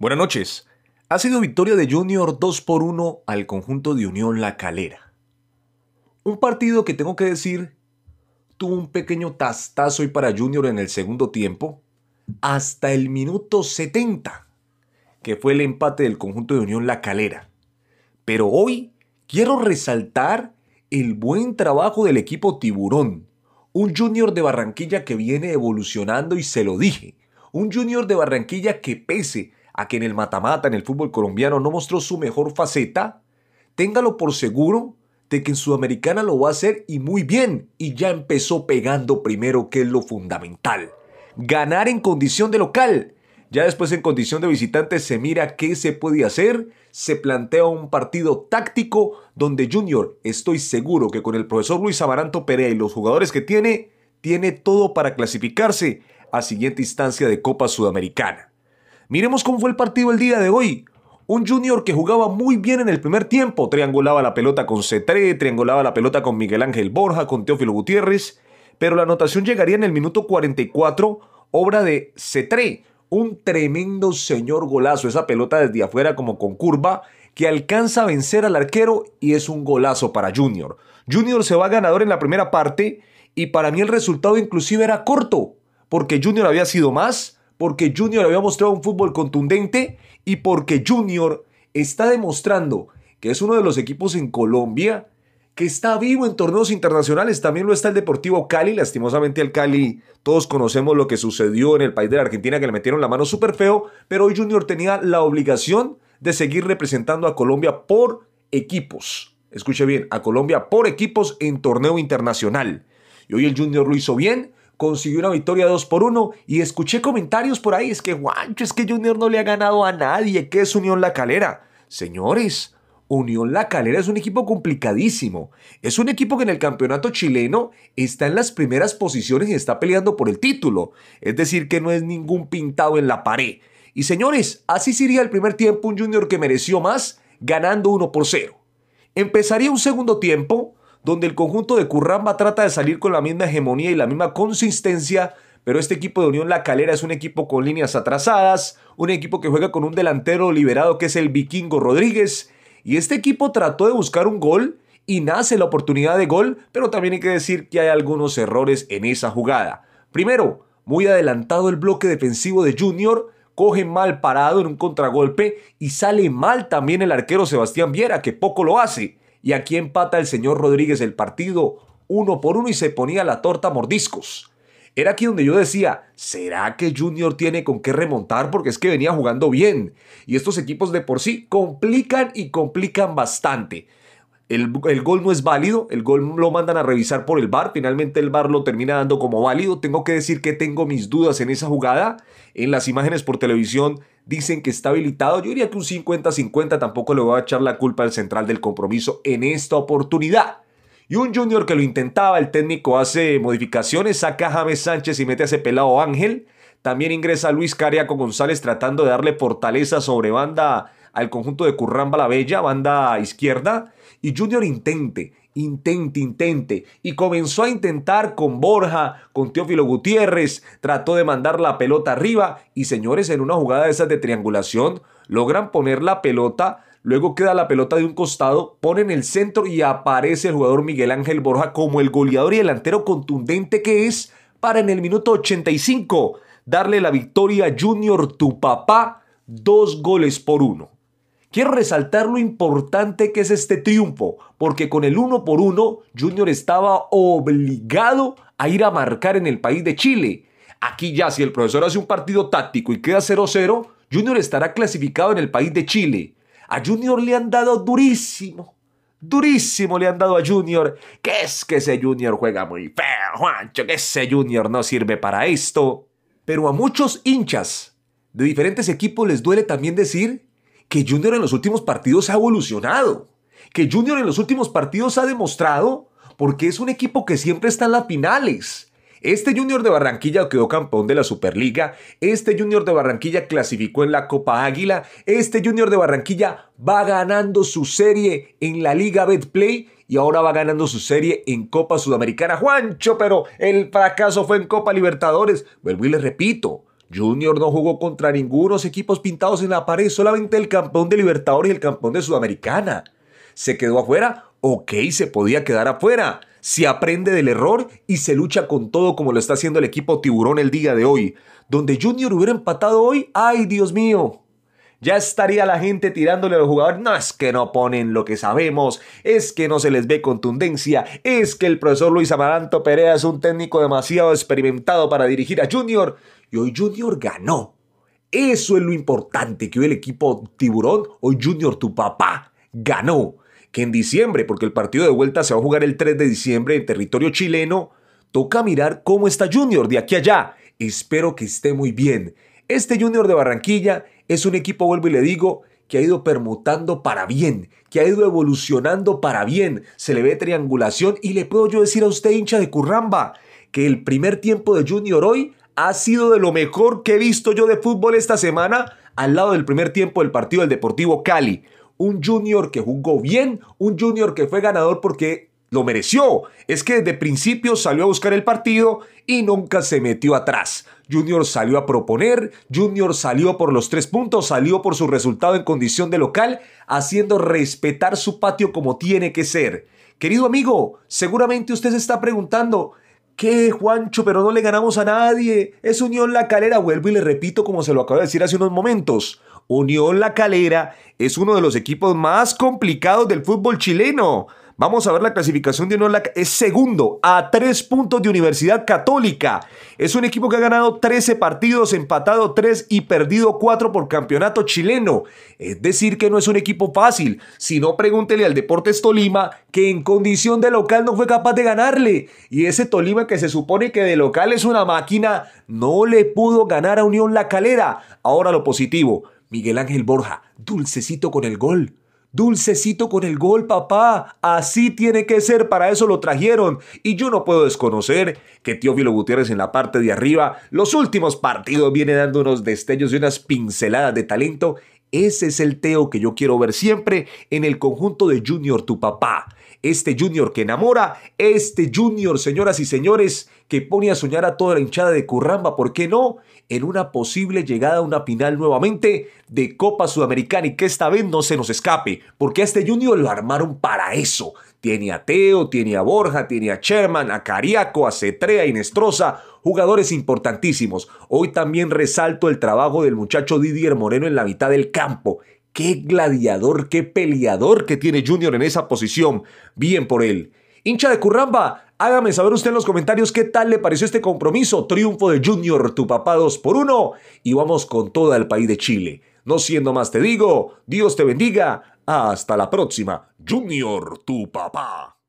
Buenas noches. Ha sido victoria de Junior 2-1 al conjunto de Unión La Calera. Un partido que tengo que decir, tuvo un pequeño tastazo y para Junior en el segundo tiempo, hasta el minuto 70, que fue el empate del conjunto de Unión La Calera. Pero hoy quiero resaltar el buen trabajo del equipo Tiburón, un Junior de Barranquilla que viene evolucionando y se lo dije, un Junior de Barranquilla que pese a que en el mata-mata, en el fútbol colombiano, no mostró su mejor faceta, téngalo por seguro de que en Sudamericana lo va a hacer y muy bien, y ya empezó pegando primero, que es lo fundamental. Ganar en condición de local, ya después en condición de visitante se mira qué se puede hacer, se plantea un partido táctico donde Junior, estoy seguro que con el profesor Luis Amaranto Perea y los jugadores que tiene, tiene todo para clasificarse a siguiente instancia de Copa Sudamericana. Miremos cómo fue el partido el día de hoy. Un Junior que jugaba muy bien en el primer tiempo, triangulaba la pelota con Cetré, triangulaba la pelota con Miguel Ángel Borja, con Teófilo Gutiérrez, pero la anotación llegaría en el minuto 44, obra de Cetré. Un tremendo señor golazo, esa pelota desde afuera como con curva, que alcanza a vencer al arquero y es un golazo para Junior. Junior se va ganador en la primera parte y para mí el resultado inclusive era corto, porque Junior había sido más, porque Junior había mostrado un fútbol contundente y porque Junior está demostrando que es uno de los equipos en Colombia que está vivo en torneos internacionales. También lo está el Deportivo Cali. Lastimosamente el Cali, todos conocemos lo que sucedió en el país de la Argentina, que le metieron la mano súper feo, pero hoy Junior tenía la obligación de seguir representando a Colombia por equipos. Escuche bien, a Colombia por equipos en torneo internacional. Y hoy el Junior lo hizo bien, consiguió una victoria 2-1 y escuché comentarios por ahí, es que Juancho, es que Junior no le ha ganado a nadie, ¿qué es Unión La Calera? Señores, Unión La Calera es un equipo complicadísimo, es un equipo que en el campeonato chileno está en las primeras posiciones y está peleando por el título, es decir que no es ningún pintado en la pared. Y señores, así sería el primer tiempo, un Junior que mereció más, ganando 1-0. Empezaría un segundo tiempo donde el conjunto de Curramba trata de salir con la misma hegemonía y la misma consistencia, pero este equipo de Unión La Calera es un equipo con líneas atrasadas, un equipo que juega con un delantero liberado que es el Vikingo Rodríguez. Y este equipo trató de buscar un gol y nace la oportunidad de gol, pero también hay que decir que hay algunos errores en esa jugada. Primero, muy adelantado el bloque defensivo de Junior, coge mal parado en un contragolpe y sale mal también el arquero Sebastián Viera, que poco lo hace. Y aquí empata el señor Rodríguez el partido 1-1 y se ponía la torta a mordiscos. Era aquí donde yo decía, ¿será que Junior tiene con qué remontar? Porque es que venía jugando bien. Y estos equipos de por sí complican y complican bastante. El gol no es válido, el gol lo mandan a revisar por el VAR. Finalmente el VAR lo termina dando como válido. Tengo que decir que tengo mis dudas en esa jugada. En las imágenes por televisión dicen que está habilitado. Yo diría que un 50-50, tampoco le voy a echar la culpa al central del compromiso en esta oportunidad. Y un Junior que lo intentaba, el técnico hace modificaciones, saca a James Sánchez y mete a ese pelado Ángel. También ingresa Luis Cariaco González tratando de darle fortaleza sobre banda al conjunto de Curramba la Bella, banda izquierda. Y Junior intente. Y comenzó a intentar con Borja, con Teófilo Gutiérrez, trató de mandar la pelota arriba. Y señores, en una jugada de esas de triangulación, logran poner la pelota. Luego queda la pelota de un costado, ponen el centro y aparece el jugador Miguel Ángel Borja como el goleador y delantero contundente que es, para en el minuto 85 darle la victoria a Junior. Tu papá, 2-1. Quiero resaltar lo importante que es este triunfo, porque con el 1-1 Junior estaba obligado a ir a marcar en el país de Chile. Aquí ya si el profesor hace un partido táctico y queda 0-0, Junior estará clasificado en el país de Chile. A Junior le han dado durísimo le han dado a Junior. Que es que ese Junior juega muy feo, Juancho, que ese Junior no sirve para esto. Pero a muchos hinchas de diferentes equipos les duele también decir que Junior en los últimos partidos ha evolucionado, que Junior en los últimos partidos ha demostrado porque es un equipo que siempre está en las finales. Este Junior de Barranquilla quedó campeón de la Superliga, este Junior de Barranquilla clasificó en la Copa Águila, este Junior de Barranquilla va ganando su serie en la Liga Betplay y ahora va ganando su serie en Copa Sudamericana. Juancho, pero el fracaso fue en Copa Libertadores. Vuelvo y les repito, Junior no jugó contra ningunos equipos pintados en la pared, solamente el campeón de Libertadores y el campeón de Sudamericana. ¿Se quedó afuera? Ok, se podía quedar afuera. Se aprende del error y se lucha con todo como lo está haciendo el equipo Tiburón el día de hoy. Donde Junior hubiera empatado hoy, ¡ay, Dios mío! Ya estaría la gente tirándole a los jugadores. No, es que no ponen lo que sabemos, es que no se les ve contundencia, es que el profesor Luis Amaranto Perea es un técnico demasiado experimentado para dirigir a Junior. Y hoy Junior ganó. Eso es lo importante, que hoy el equipo Tiburón, hoy Junior tu papá, ganó. Que en diciembre, porque el partido de vuelta se va a jugar el 3 de diciembre en territorio chileno, toca mirar cómo está Junior de aquí a allá. Espero que esté muy bien. Este Junior de Barranquilla es un equipo, vuelvo y le digo, que ha ido permutando para bien, que ha ido evolucionando para bien. Se le ve triangulación y le puedo yo decir a usted, hincha de Curramba, que el primer tiempo de Junior hoy ha sido de lo mejor que he visto yo de fútbol esta semana, al lado del primer tiempo del partido del Deportivo Cali. Un Junior que jugó bien, un Junior que fue ganador porque lo mereció. Es que desde principio salió a buscar el partido y nunca se metió atrás. Junior salió a proponer, Junior salió por los 3 puntos, salió por su resultado en condición de local, haciendo respetar su patio como tiene que ser. Querido amigo, seguramente usted se está preguntando, ¿qué, Juancho? Pero no le ganamos a nadie. Es Unión La Calera. Vuelvo y le repito como se lo acabo de decir hace unos momentos. Unión La Calera es uno de los equipos más complicados del fútbol chileno. Vamos a ver la clasificación de Unión La Calera. Es segundo, a 3 puntos de Universidad Católica. Es un equipo que ha ganado 13 partidos, empatado 3 y perdido 4 por campeonato chileno. Es decir que no es un equipo fácil. Si no, pregúntele al Deportes Tolima, que en condición de local no fue capaz de ganarle. Y ese Tolima que se supone que de local es una máquina, no le pudo ganar a Unión La Calera. Ahora lo positivo, Miguel Ángel Borja, dulcecito con el gol. Dulcecito con el gol, papá. Así tiene que ser, para eso lo trajeron. Y yo no puedo desconocer que Teófilo Gutiérrez en la parte de arriba, los últimos partidos, viene dando unos destellos y unas pinceladas de talento. Ese es el Teo que yo quiero ver siempre en el conjunto de Junior tu papá. Este Junior que enamora, este Junior, señoras y señores, que pone a soñar a toda la hinchada de Curramba, ¿por qué no?, en una posible llegada a una final nuevamente de Copa Sudamericana, y que esta vez no se nos escape, porque a este Junior lo armaron para eso. Tiene a Teo, tiene a Borja, tiene a Sherman, a Cariaco, a Cetré, a Inestrosa, jugadores importantísimos. Hoy también resalto el trabajo del muchacho Didier Moreno en la mitad del campo. Qué gladiador, qué peleador que tiene Junior en esa posición. Bien por él. Hincha de Curramba, hágame saber usted en los comentarios qué tal le pareció este compromiso. Triunfo de Junior, tu papá 2-1. Y vamos con todo el país de Chile. No siendo más te digo, Dios te bendiga. Hasta la próxima. Junior, tu papá.